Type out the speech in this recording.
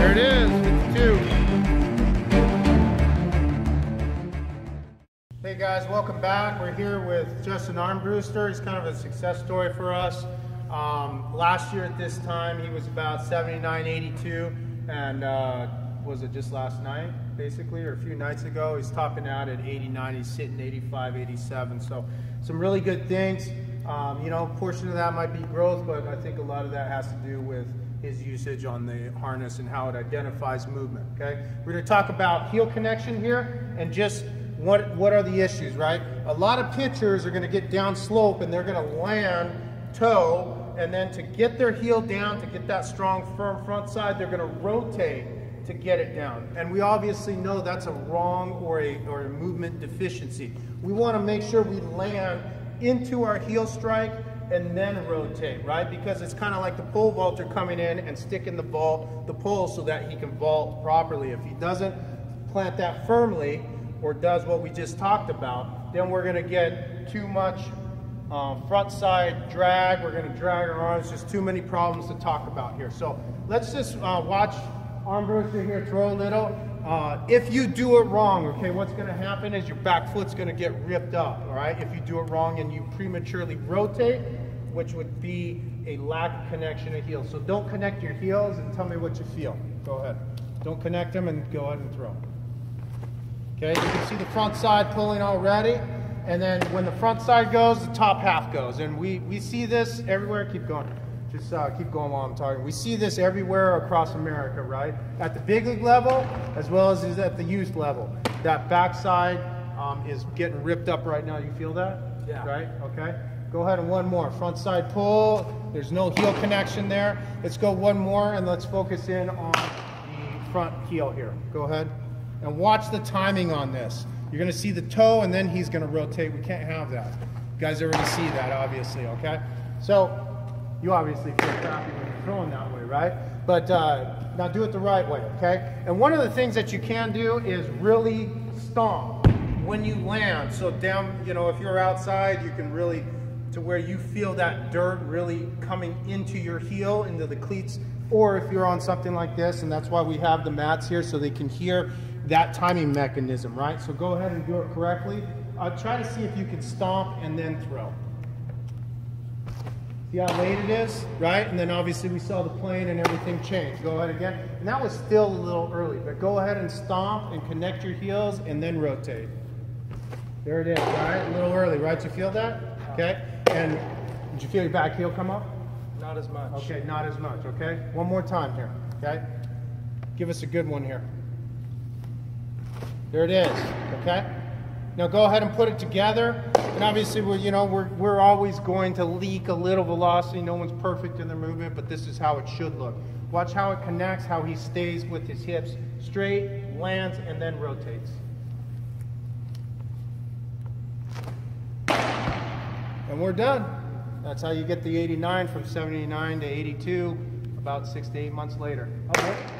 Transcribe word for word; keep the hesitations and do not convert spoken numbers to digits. There it is, fifty-two. Hey guys, welcome back. We're here with Justin Armbruster. He's kind of a success story for us. Um, last year at this time, he was about seventy-nine, eighty-two, and uh, was it just last night, basically, or a few nights ago, he's topping out at eighty-nine, he's sitting eighty-five, eighty-seven, so some really good things. Um, you know, a portion of that might be growth, but I think a lot of that has to do with his usage on the harness and how it identifies movement, okay? We're gonna talk about heel connection here and just what, what are the issues, right? A lot of pitchers are gonna get down slope and they're gonna land toe, and then to get their heel down, to get that strong firm front side, they're gonna rotate to get it down. And we obviously know that's a wrong or a, or a movement deficiency. We wanna make sure we land into our heel strike and then rotate, right? Because it's kind of like the pole vaulter coming in and sticking the ball, the pole, so that he can vault properly. If he doesn't plant that firmly or does what we just talked about, then we're gonna get too much um, front side drag. We're gonna drag our arms. Just too many problems to talk about here. So let's just uh, watch Armbruster here throw a little. Uh, if you do it wrong, okay, what's going to happen is your back foot's going to get ripped up, all right? If you do it wrong and you prematurely rotate, which would be a lack of connection of heels. So don't connect your heels and tell me what you feel. Go ahead. Don't connect them and go ahead and throw. Okay, you can see the front side pulling already. And then when the front side goes, the top half goes. And we, we see this everywhere. Keep going. Just uh, keep going while I'm talking. We see this everywhere across America, right? At the big league level, as well as at the youth level. That backside um, is getting ripped up right now. You feel that? Yeah. Right? Okay. Go ahead and one more. Front side pull. There's no heel connection there. Let's go one more and let's focus in on the front heel here. Go ahead. And watch the timing on this. You're going to see the toe and then he's going to rotate. We can't have that. You guys already see that, obviously, okay? So, you obviously feel crappy when you're throwing that way, right? But uh, now do it the right way, okay? And one of the things that you can do is really stomp when you land. So down, you know, if you're outside, you can really, to where you feel that dirt really coming into your heel, into the cleats, or if you're on something like this, and that's why we have the mats here, so they can hear that timing mechanism, right? So go ahead and do it correctly. I'll try to see if you can stomp and then throw. See how late it is, right? And then obviously we saw the plane and everything change. Go ahead again. And that was still a little early, but go ahead and stomp and connect your heels and then rotate. There it is, all right? A little early, right? You feel that? Okay. And did you feel your back heel come up? Not as much. Okay, not as much, okay? One more time here, okay? Give us a good one here. There it is, okay? Now go ahead and put it together. And obviously, we're, you know, we're, we're always going to leak a little velocity. No one's perfect in their movement, but this is how it should look. Watch how it connects, how he stays with his hips straight, lands, and then rotates. And we're done. That's how you get the eighty-nine from seventy-nine to eighty-two, about six to eight months later. Okay.